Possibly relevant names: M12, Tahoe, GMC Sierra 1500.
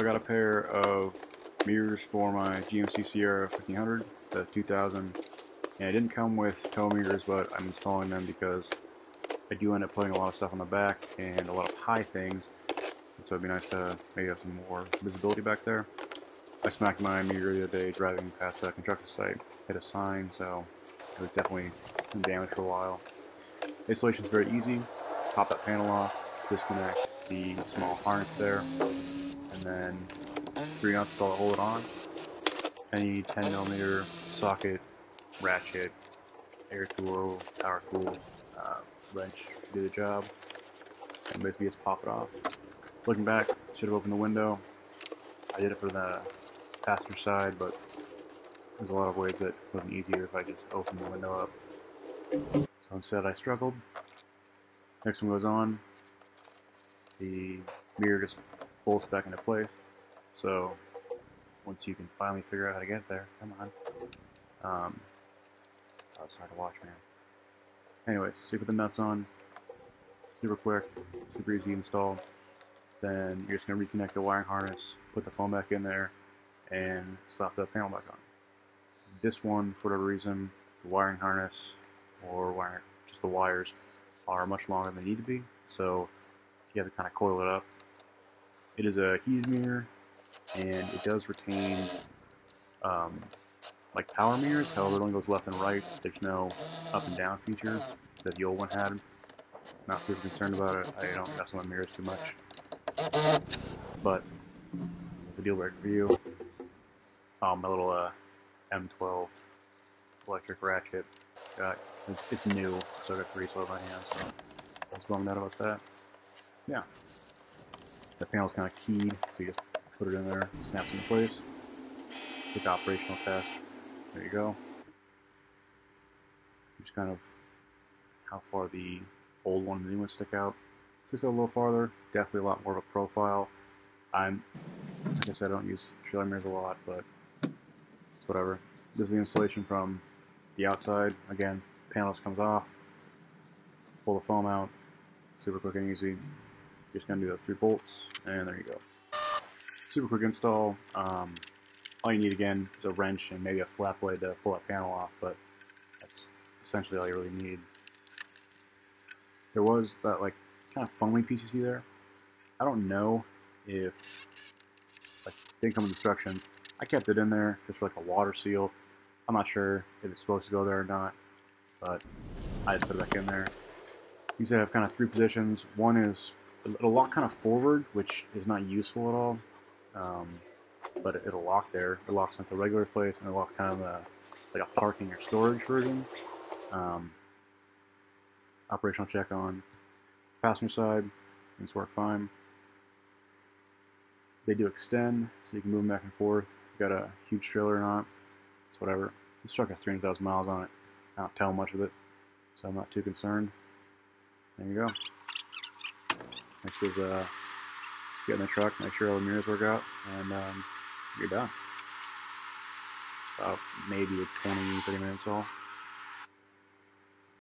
I got a pair of mirrors for my GMC Sierra 1500, the 2000, and it didn't come with tow mirrors, but I'm installing them because I do end up putting a lot of stuff on the back and a lot of high things, and so it'd be nice to maybe have some more visibility back there. I smacked my mirror the other day driving past a construction site, hit a sign, so it was definitely damaged for a while. Installation is very easy. Pop that panel off, disconnect the small harness there, and then 3 nuts to hold it on. Any 10mm socket, ratchet, air tool, power tool, wrench should do the job, and basically just pop it off. Looking back, should have opened the window. I did it for the passenger side, but there's a lot of ways that it wasn't easier if I just opened the window up. So instead I struggled. Next one goes on. The mirror just bolts back into place. So once you can finally figure out how to get there, come on. Oh, it's hard to watch, man. Anyways, so you put the nuts on. Super quick, super easy to install. Then you're just going to reconnect the wiring harness, put the phone back in there, and slap the panel back on. This one, for whatever reason, the wiring harness, or wire, just the wires, are much longer than they need to be, so you have to kind of coil it up. It is a heated mirror, and it does retain like power mirrors. However, it only goes left and right. There's no up and down feature that the old one had. Not super concerned about it. I don't mess with my mirrors too much. But it's a deal breaker for you. My little M12 electric ratchet. It's new, so I got pretty slow by hand, so I was bummed out about that. Yeah. The panel's kind of keyed, so you just put it in there, it snaps into place. Click operational test. There you go. Just kind of how far the old one and the new one stick out. It's just a little farther, definitely a lot more of a profile. Like I said, I don't use trailer mirrors a lot, but it's whatever. This is the installation from the outside. Again, panels comes off, pull the foam out, super quick and easy. You're just gonna do those 3 bolts, and there you go. Super quick install. All you need again is a wrench and maybe a flat blade to pull that panel off, but that's essentially all you really need. There was that like kind of foamy piece you see there. I don't know if like they didn't come with instructions. I kept it in there just for, like, a water seal. I'm not sure if it's supposed to go there or not, but I just put it back in there. These have kind of 3 positions. One is it'll lock kind of forward, which is not useful at all, but it'll lock there. It locks like the regular place, and it'll lock kind of like a parking or storage version. Operational check on passenger side seems to work fine. They do extend, so you can move them back and forth. You got a huge trailer or not. It's whatever. This truck has 300,000 miles on it. I don't tell much of it, so I'm not too concerned. There you go. Next is get in the truck, make sure all the mirrors work out, and you're done. About maybe 20-30 minutes all.